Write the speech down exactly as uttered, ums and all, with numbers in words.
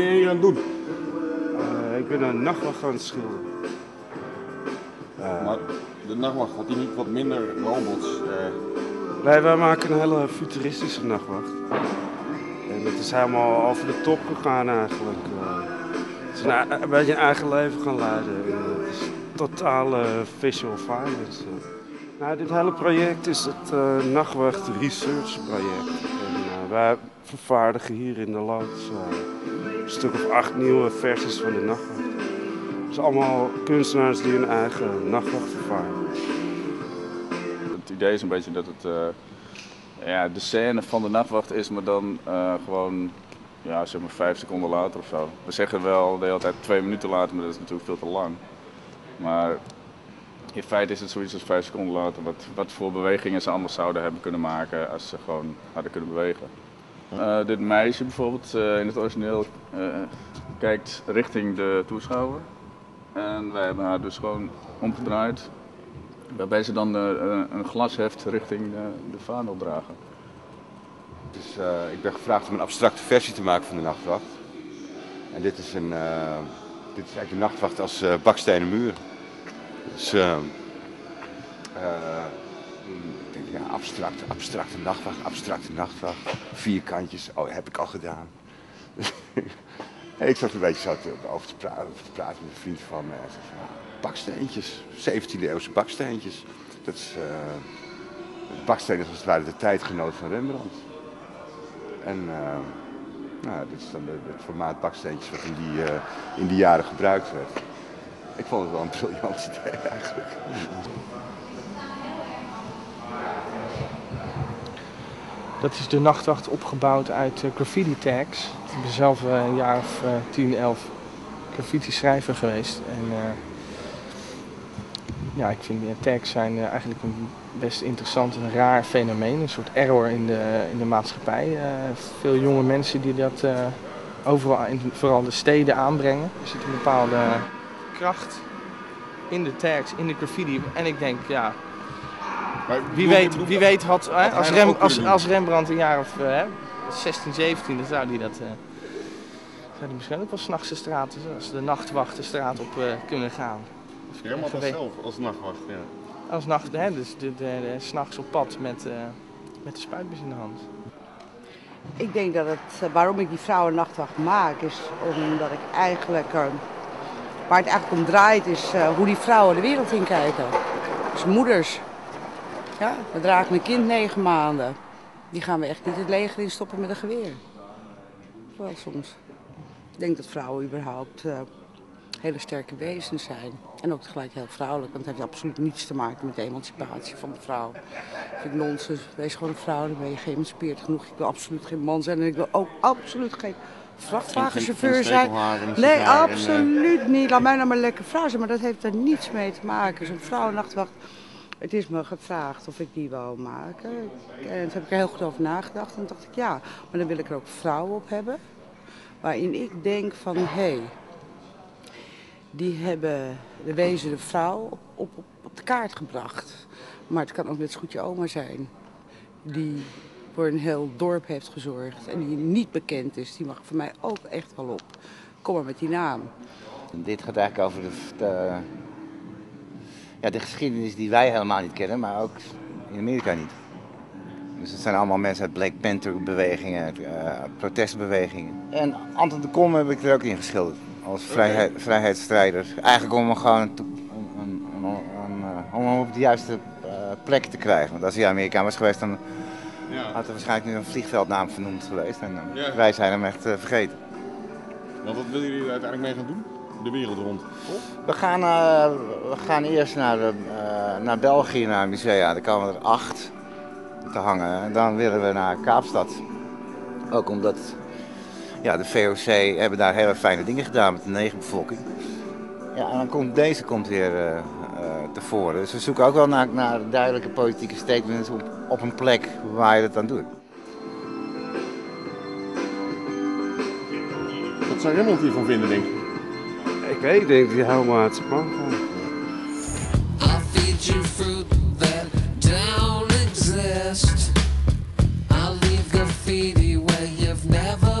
ben je hier aan het doen? Uh, ik ben een nachtwacht aan het schilderen. Uh, maar de nachtwacht, had die niet wat minder robots? Uh... Nee, wij maken een hele futuristische nachtwacht. En dat is helemaal over de top gegaan eigenlijk. Uh, het is een, een beetje een eigen leven gaan leiden. Uh, het is totale visual violence. Uh. Nou, dit hele project is het uh, Nachtwacht Research Project. En, uh, wij vervaardigen hier in de land uh, een stuk of acht nieuwe versies van de Nachtwacht. Het zijn allemaal kunstenaars die hun eigen Nachtwacht vervaardigen. Het idee is een beetje dat het uh, ja, de scène van de Nachtwacht is, maar dan uh, gewoon ja, zeg maar vijf seconden later of zo. We zeggen wel de hele tijd twee minuten later, maar dat is natuurlijk veel te lang. Maar in feite is het zoiets als vijf seconden later, wat, wat voor bewegingen ze anders zouden hebben kunnen maken als ze gewoon hadden kunnen bewegen. Uh, dit meisje bijvoorbeeld uh, in het origineel uh, kijkt richting de toeschouwer en wij hebben haar dus gewoon omgedraaid, waarbij ze dan uh, een glas heft richting uh, de vaandel dragen. Dus, uh, ik ben gevraagd om een abstracte versie te maken van de Nachtwacht. En dit is, een, uh, dit is eigenlijk de Nachtwacht als uh, bakstenen muur. Dus, uh, uh, ja, abstract, abstracte nachtwacht, abstracte nachtwacht, vierkantjes, oh, heb ik al gedaan. Ik zat een beetje zat over te praten, over te praten met een vriend van me. Baksteentjes, zeventiende eeuwse baksteentjes. Dat is, uh, bakstenen is als het ware de tijdgenoot van Rembrandt. En uh, nou, dit is dan het formaat baksteentjes wat in die, uh, in die jaren gebruikt werd. Ik vond het wel een briljant idee eigenlijk. Dat is de Nachtwacht opgebouwd uit graffiti tags. Ik ben zelf een jaar of tien, elf graffiti schrijver geweest. En, uh, ja, ik vind tags zijn eigenlijk een best interessant en raar fenomeen. Een soort error in de, in de maatschappij. Uh, veel jonge mensen die dat uh, overal, in, vooral de steden aanbrengen. Er zit een bepaalde kracht in de tags, in de graffiti. En ik denk, ja, wie weet, wie weet had, hè, als, Rem, als, als Rembrandt een jaar of hè, zestien, zeventien, dan zou hij dat eh, zou die misschien ook wel 's nachts de straat, als de nachtwacht de straat op eh, kunnen gaan. Rembrandt als zelf, als nachtwacht, ja. Als nacht, hè, dus de, de, de, de, 's nachts op pad met, uh, met de spuitbus in de hand. Ik denk dat het, waarom ik die vrouwennachtwacht maak, is omdat ik eigenlijk... Uh, Waar het eigenlijk om draait is uh, hoe die vrouwen de wereld in kijken. Dus moeders. Ja, we dragen een kind negen maanden. Die gaan we echt niet het leger in stoppen met een geweer. Wel soms. Ik denk dat vrouwen überhaupt uh, hele sterke wezens zijn. En ook tegelijk heel vrouwelijk. Want dat heeft absoluut niets te maken met de emancipatie van de vrouw. Dat vind ik nonsens. Wees gewoon een vrouw, dan ben je geëmancipeerd genoeg. Ik wil absoluut geen man zijn en ik wil ook absoluut geen... vrachtwagenchauffeur zijn. Nee, absoluut niet. Laat mij nou maar lekker vrouw zijn, maar dat heeft er niets mee te maken. Zo'n vrouwennachtwacht, het is me gevraagd of ik die wou maken. En toen heb ik er heel goed over nagedacht en toen dacht ik ja, maar dan wil ik er ook vrouwen op hebben. Waarin ik denk van, hé, hey, die hebben de wezen de vrouw op, op, op de kaart gebracht. Maar het kan ook net zo goed je oma zijn. Die... voor een heel dorp heeft gezorgd en die niet bekend is, die mag voor mij ook echt wel op. Kom maar met die naam. Dit gaat eigenlijk over de, de, ja, de geschiedenis die wij helemaal niet kennen, maar ook in Amerika niet. Dus het zijn allemaal mensen uit Black Panther bewegingen, uh, protestbewegingen. En Anton de Kom heb ik er ook in geschilderd, als vrijheid, vrijheidsstrijder. Eigenlijk om gewoon een, een, een, een, om hem op de juiste plek te krijgen. Want als hij Amerikaan was geweest, dan... ja. Had er waarschijnlijk nu een vliegveldnaam vernoemd geweest en uh, ja. Wij zijn hem echt uh, vergeten. Want wat willen jullie er uiteindelijk mee gaan doen? De wereld rond? Of? We gaan, uh, we gaan eerst naar, de, uh, naar België, naar een musea. Daar komen er acht te hangen. En dan willen we naar Kaapstad. Ook omdat ja, de V O C hebben daar hele fijne dingen gedaan met de negerbevolking. Ja, en dan komt deze komt weer uh, uh, tevoren. Dus we zoeken ook wel naar, naar duidelijke politieke statements op, op een plek waar je dat aan doet. Wat zou Rembrandt hiervan vinden, denk ik? Ik weet, ik denk dat hij helemaal uit zijn plan gaat. I feed you fruit that don't exist. I leave graffiti where you've never